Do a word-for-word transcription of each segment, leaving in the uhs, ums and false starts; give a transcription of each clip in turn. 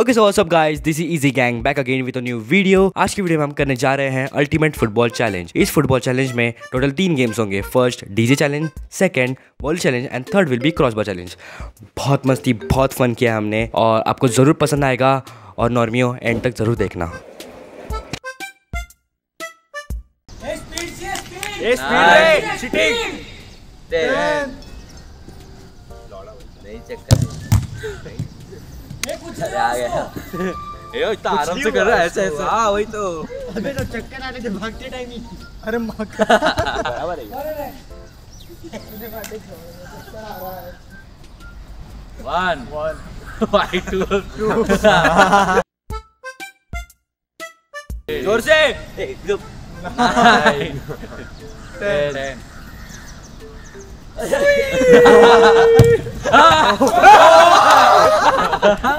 Okay so what's up guys, this is easy gang back again with a new video. आज की video में हम करने जा रहे हैं अल्टीमेट फुटबॉल चैलेंज। इस फुटबॉल चैलेंज में टोटल तीन गेम्स होंगे। First DJ challenge, second ball challenge and third will be crossbar challenge. बहुत मस्ती, बहुत फन किया हमने और आपको ज़रूर पसंद आएगा और नॉर्मियो एंड तक ज़रूर देखना। आराम से कर रहा है ऐसे ऐसे। हाँ वही तो, अबे तो चक्कर आने दे भागते टाइम ही। अरे मां का बराबर है। One one Y two two जोर से एकदम टेन।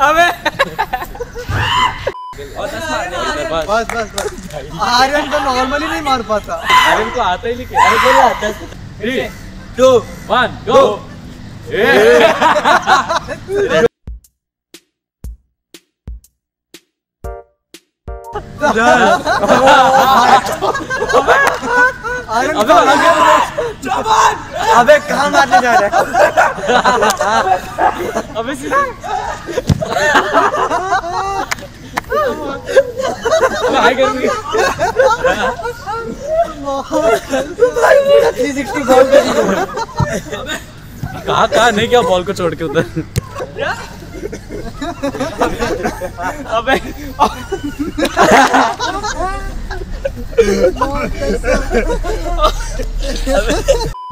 अबे बस बस बस बस आर्यन तो नॉर्मली नहीं मार पाता। आर्यन को आता ही नहीं। अरे बोलो आता है। Three two one go. अबे कहाँ मारने जा रहा है? अबे कहा नहीं क्या बॉल को छोड़ के उधर। अबे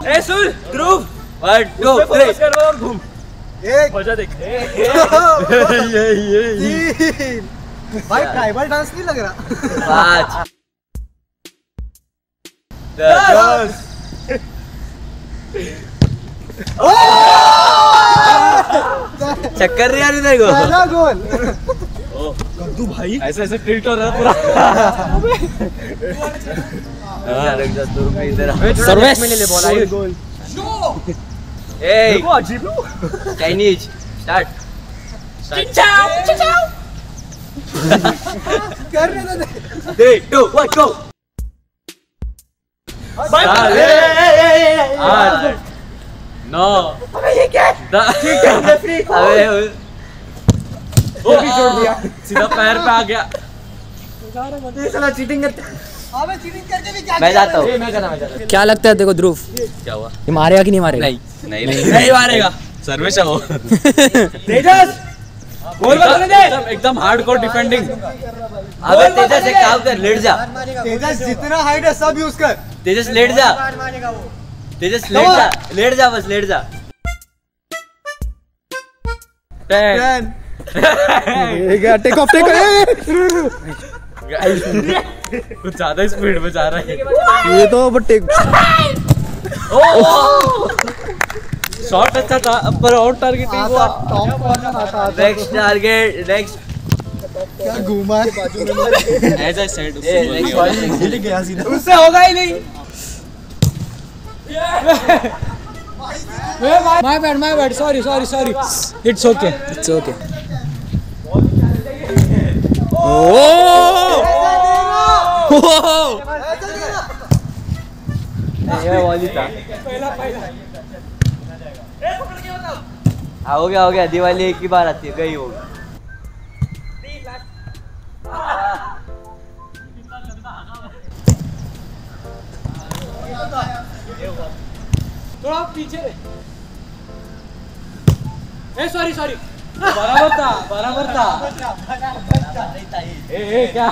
ए सुन ध्रुव और घूम मजा देख। ये भाई ट्राइबल डांस नहीं लग रहा। दस चक्कर नहीं आ रही तेरे को। पहला गोल गद्दू भाई ऐसे ऐसे टिल्ट हो रहा पूरा। सर्वेश में ले ले बॉल। आयुष गोल ए देखो अजीब लो चाइनीज स्टार्ट स्टार्ट चाओ कर रहे थे। Three two one go. आठ नौ अबे ये क्या है? अबे वो भी छोड़ दिया सीधा पैर पे आ गया। ये साला चीटिंग करता है। अबे चीटिंग करके भी क्या? मैं जाता हूँ। क्या लगता है देखो ध्रुव क्या हुआ? ये मारेगा कि नहीं मारेगा? नहीं नहीं नहीं नहीं मारेगा। सर्वेश हो तेजस गोल बना दे। एकदम हार्डकोर डिफेंडिंग। अबे तेजस एक काम कर लेट जा। तेजस जितना हाइट है सब यूज कर। तेजस लेट जा। तेजस लेट जा लेट जा बस लेट जा। टेन टेक ऑफ टेक कुछ ज्यादा स्पीड में जा रहा है ये तो। बट टेक शॉट अच्छा था पर आउट टारगेट ही हुआ। टॉप कॉर्नर आता है। नेक्स्ट टारगेट नेक्स्ट क्या घुमा है बाजू में ऐसा सेट उससे निकल गया सीधा। उससे होगा ही नहीं। My bad my bad sorry sorry sorry it's okay it's okay. Oh ये वाली था पहला पहला। हाँ हो गया हो गया। दिवाली एक ही बार आती है गई होगी। थोड़ा पीछे ए सॉरी सॉरी बराबर था बराबर था ए ए क्या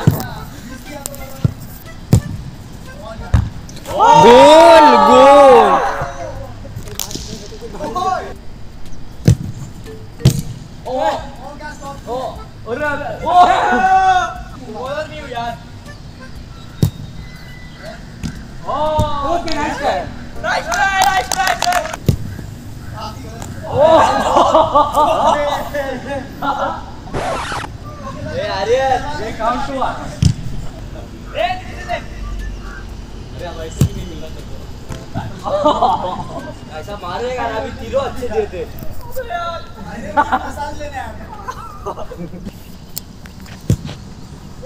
गोल गोल। ऐसा मारेगा ना अभी तीनों अच्छे देते।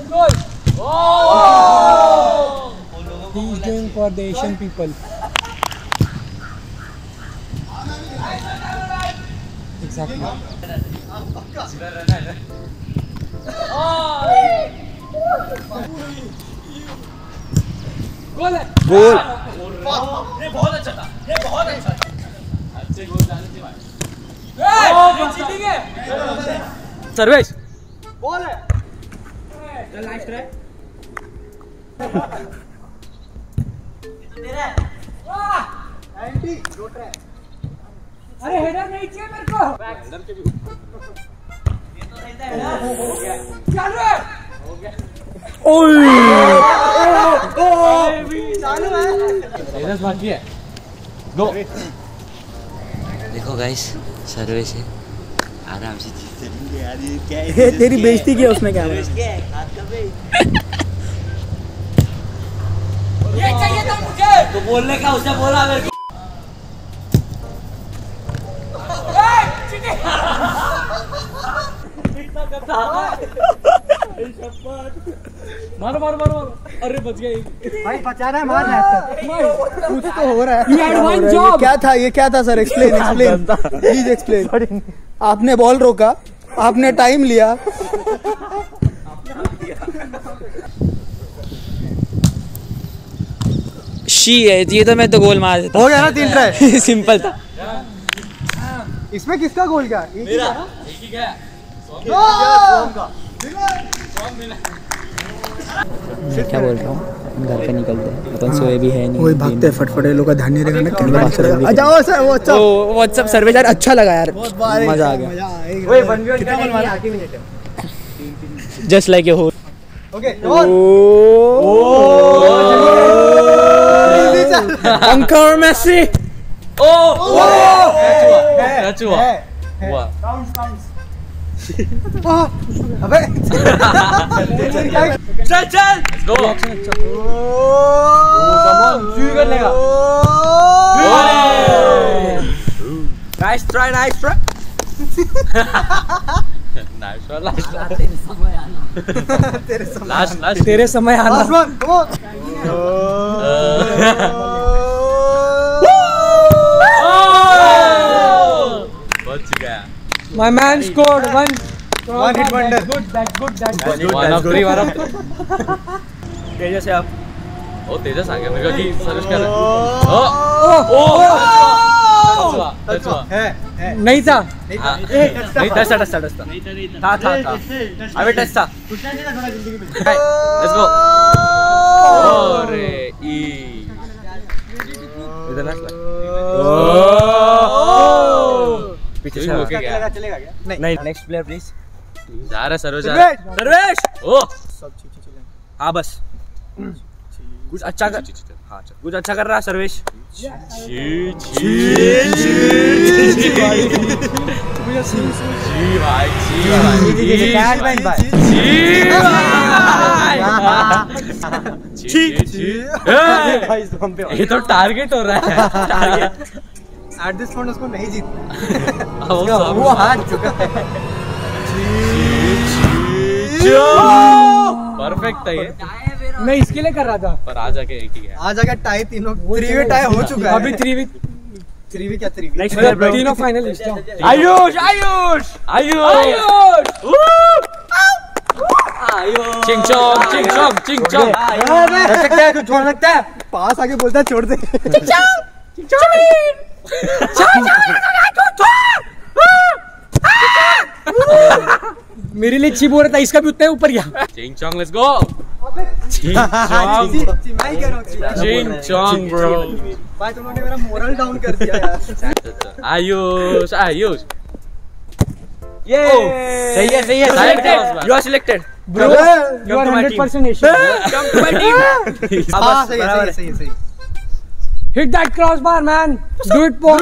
He is doing for the Asian people. Exactly. गोल है। गोल। ये बहुत अच्छा था। ये बहुत अच्छा था। अच्छे गोल जाने थे भाई। ओह चीटिंग है। सर्वेश। बॉल है। चल लाइफ ट्राई। ये तो तेरा है। वाह। नाइंटी दो ट्राई। अरे हेडर नहीं चाहिए मेरे को। हेडर के भी। ये तो नहीं था हेडर। हो गया। चल रे। हो गया। ओह। बाकी है। गो। देखो गाइस सर्वेश है, आराम से जीते यार। ये क्या है, तेरी बेइज्जती किया उसने। क्या ये चाहिए था मुझे तो बोलने का, उसने बोला मेरे को। मारो मारो मारो मारो। अरे बच गए भाई, बचा रहा है। मार रहा है, कुछ तो हो रहा है। ये क्या था, ये क्या था sir? Explain explain please explain. आपने बॉल रोका, आपने टाइम लिया। शी है ये तो, मैं तो गोल मार देता। हो गया ना, तीन ट्राई। सिंपल था। इसमें किसका गोल? क्या एक ही गया? क्या बोल रहा हूँ, घर पे निकलते हैं अपन। सोए भी है नहीं, वही भागते हैं फटफटे। लोग का ध्यान नहीं रहेगा ना। जाओ सर व्हाट्सएप व्हाट्सएप सर्वे यार। अच्छा लगा यार, मजा आ गया। Just like a hole. Okay uncle Messi. ओ टच हुआ, टच हुआ। अबे चल चल go. Nice try, nice try. Last तेरे समय आना। बच गया। My man scored one. One hit wonder. Good, that's good, that's good. One of three, one of three. तेजस है आप। ओ तेजस आ गया मेरे को कि सर्विस कर रहा है। ओ ओ ओ टच हुआ है। नहीं था, नहीं टच था, टच था, टच था। नहीं था, नहीं था, था था था। अबे टच था। कुछ नहीं था थोड़ा जिंदगी में। Let's go. ओरे ई इधर ना चला। पीछे से होके गया, चलेगा क्या? नहीं नहीं। Next player please. जा रहा सर्वेश, सर्वेश। ओ सब ठीक ठीक चले। हां बस कुछ अच्छा कर। हां चल, कुछ अच्छा कर रहा सर्वेश। जी जी जी भाई, मुझे सुन सुन। जी भाई, जी भाई, कैच भाई भाई। जी भाई ठीक ठीक। ए भाई बम पे, ये तो टारगेट हो रहा है। टारगेट एट दिस पॉइंट उसको नहीं जीतना। वो हार चुका है। परफेक्ट था ये। मैं इसके लिए कर रहा था, पर आ जाके एक ही है। आ जाके टाई, तीनों थ्रीवे टाई हो चुका है अभी। थ्रीवे थ्रीवे क्या थ्रीवे नेक्स्ट तीनों फाइनलिस्ट। आयुष आयुष आयुष। चिंग चोंग चिंग चोंग चिंग चोंग। कर सकता है, कुछ छोड़ सकता है। पास आके बोलता है छोड़ दे। चिंग चोंग मेरे लिए चिप हो रहा था, इसका भी उतना ही ऊपर गया। Ching Chong let's go. Ching Chong bro भाई, तुमने मेरा मोरल डाउन कर दिया यार। आयुष आयुष ये सही है, सही है। You are selected bro, you are hundred percent Asian. Come to my team. हां सही है, सही है, सही। Hit that crossbar, man. Do it, Paul.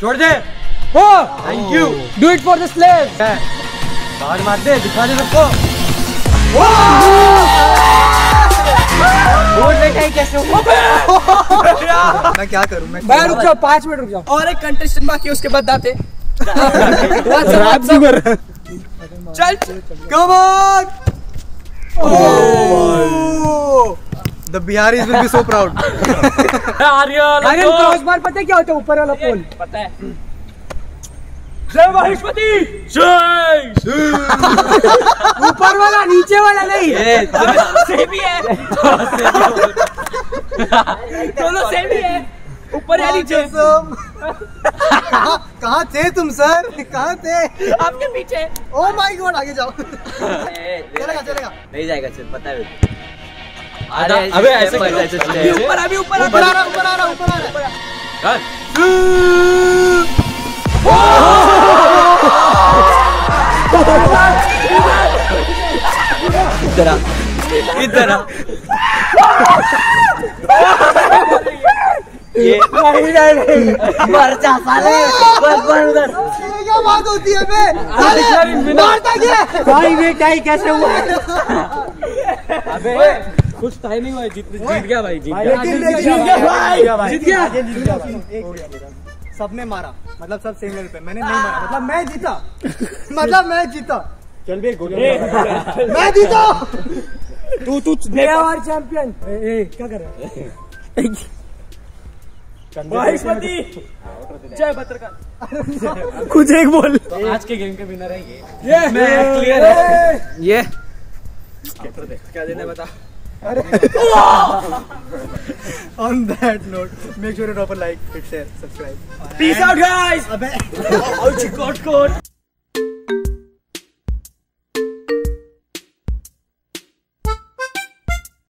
छोड़ दे। Oh, thank you. Do it for the slaves. बाहर मार दे, दिखा दे सबको। बोल रहे हैं कैसे? मैं क्या करूँ? मैं रुक जाओ, पाँच मिनट रुक जाओ। और एक कंटेस्टेंट बाकी, उसके बाद दाते। चल come on. The Biharis will be so proud. Aryan Aryan crossbar पता है क्या होता है? ऊपर वाला पोल पता है। जय महेशपति जय। ऊपर वाला नीचे वाला नहीं सेम ही है। दोनों सेम ही है ऊपर या नीचे। कहाँ थे तुम सर? कहाँ थे? आपके पीछे। ओ माय गॉड आगे जाओ। चलेगा चलेगा नहीं जाएगा सर पता है। अरे अबे ऐसे ऊपर अभी ऊपर ऊपर आ रहा ऊपर आ रहा ऊपर आ रहा यार। इधर आ इधर आ। ये नहीं नहीं मर जा साले। बस बस उधर क्या बात होती है बे साले? मारता क्या भाई? ये टाई कैसे हुआ? अबे कुछ टाइमिंग हुआ। जीत गया भाई जीत गया जीत गया जीत गया। सबने मारा मतलब सब सिंगल पे। मैंने नहीं मारा मतलब मैं जीता मतलब मैं जीता। चल बे मैं जीता तू तू चैंपियन। क्या कर रहा है जय पत्रकार? कुछ एक बोल। आज के गेम के विनर है ये। ये मैं क्लियर है ये। क्या देना बता? अरे on that note make sure to drop a like, hit share, subscribe. Peace out guys. अबे और चिकॉट कोड।